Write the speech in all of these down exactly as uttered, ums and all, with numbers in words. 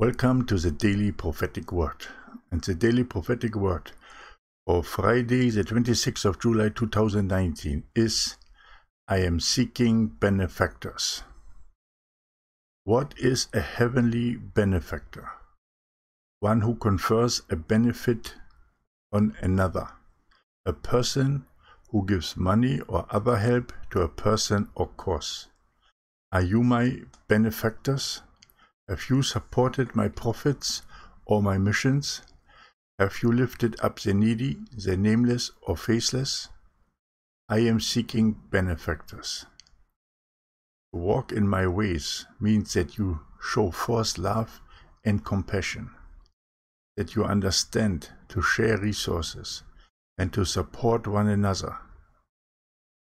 Welcome to the Daily Prophetic Word. And the Daily Prophetic Word for Friday, the twenty-sixth of July two thousand nineteen is, I am seeking benefactors. What is a heavenly benefactor? One who confers a benefit on another. A person who gives money or other help to a person or cause. Are you my benefactors? Have you supported my prophets or my missions? Have you lifted up the needy, the nameless or faceless? I am seeking benefactors. To walk in my ways means that you show forth love and compassion, that you understand to share resources and to support one another.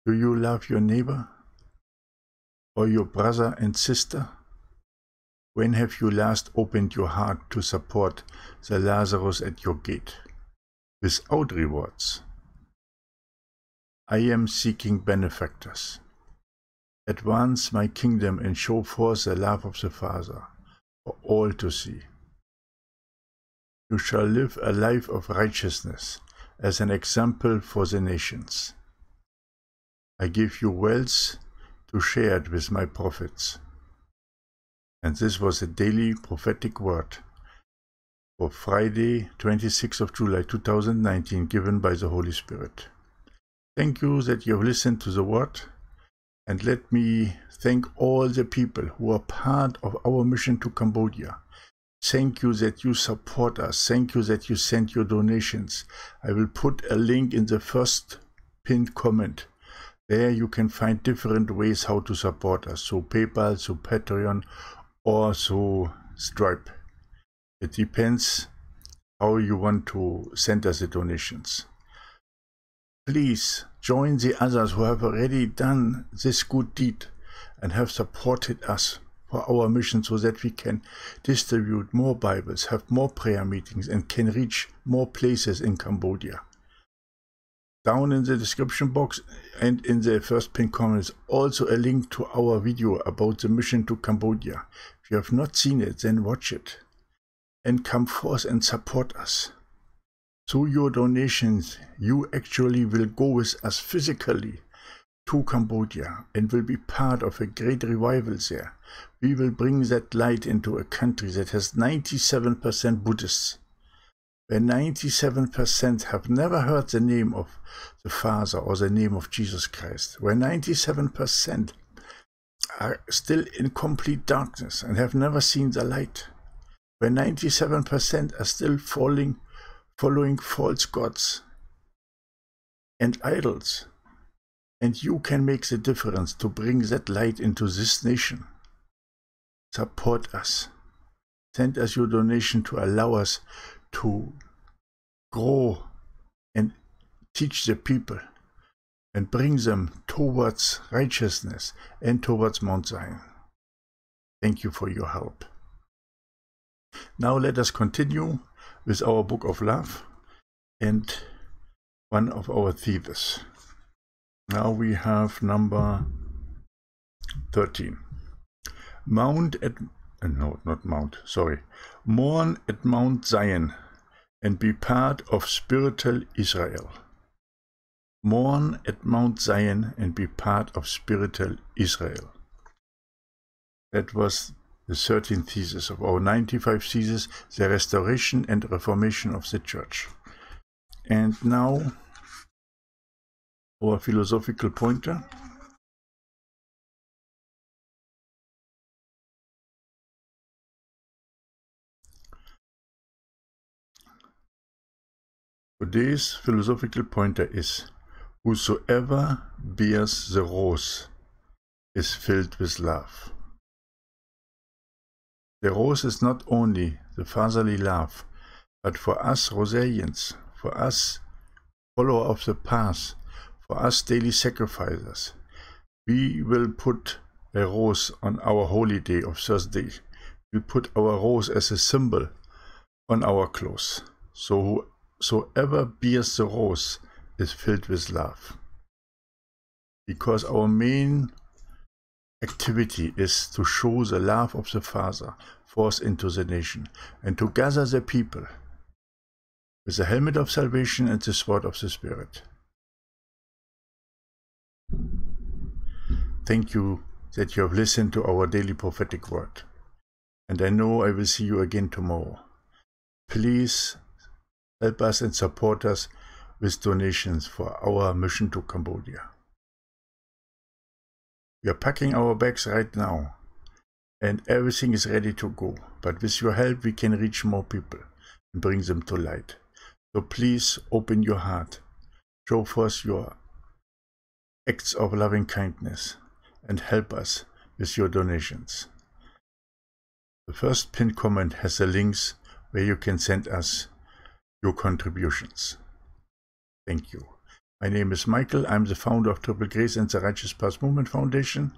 Do you love your neighbor or your brother and sister? When have you last opened your heart to support the Lazarus at your gate, without rewards? I am seeking benefactors. Advance my kingdom and show forth the love of the Father for all to see. You shall live a life of righteousness as an example for the nations. I give you wealth to share it with my prophets. And this was a daily prophetic word for Friday, twenty-sixth of July two thousand nineteen, given by the Holy Spirit. Thank you that you have listened to the word, and let me thank all the people who are part of our mission to Cambodia. Thank you that you support us. Thank you that you send your donations. I will put a link in the first pinned comment. There you can find different ways how to support us, through PayPal, through Patreon, or through Stripe. It depends how you want to send us the donations. Please join the others who have already done this good deed and have supported us for our mission so that we can distribute more Bibles, have more prayer meetings, and can reach more places in Cambodia. Down in the description box and in the first pinned comment is also a link to our video about the mission to Cambodia. If you have not seen it, then watch it and come forth and support us. Through your donations, you actually will go with us physically to Cambodia and will be part of a great revival there. We will bring that light into a country that has ninety-seven percent Buddhists, where ninety-seven percent have never heard the name of the Father or the name of Jesus Christ, where ninety-seven percent are still in complete darkness and have never seen the light, where ninety-seven percent are still falling, following false gods and idols. And you can make the difference to bring that light into this nation. Support us. Send us your donation to allow us to grow and teach the people and bring them towards righteousness and towards Mount Zion. Thank you for your help. Now let us continue with our book of love and one of our themes. Now we have number thirteen. Mount at No, not Mount, sorry. Mourn at Mount Zion and be part of spiritual Israel. Mourn at Mount Zion and be part of spiritual Israel. That was the thirteenth thesis of our ninety-five theses, the restoration and reformation of the church. And now our philosophical pointer. Today's philosophical pointer is, whosoever bears the rose is filled with love. The rose is not only the fatherly love, but for us Rosalians, for us follower of the path, for us daily sacrificers, we will put a rose on our holy day of Thursday. We put our rose as a symbol on our clothes. So whoever Whosoever bears the rose is filled with love. Because our main activity is to show the love of the Father forth into the nation, and to gather the people with the helmet of salvation and the sword of the Spirit. Thank you that you have listened to our daily prophetic word, and I know I will see you again tomorrow. Please help us and support us with donations for our mission to Cambodia. We are packing our bags right now, and everything is ready to go, but with your help we can reach more people and bring them to light. So please open your heart, show forth your acts of loving kindness, and help us with your donations. The first pinned comment has the links where you can send us your contributions. Thank you. My name is Michael. I'm the founder of Triple Grace and the Righteous Path Movement Foundation.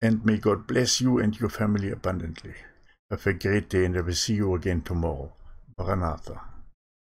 And may God bless you and your family abundantly. Have a great day, and I will see you again tomorrow. Maranatha.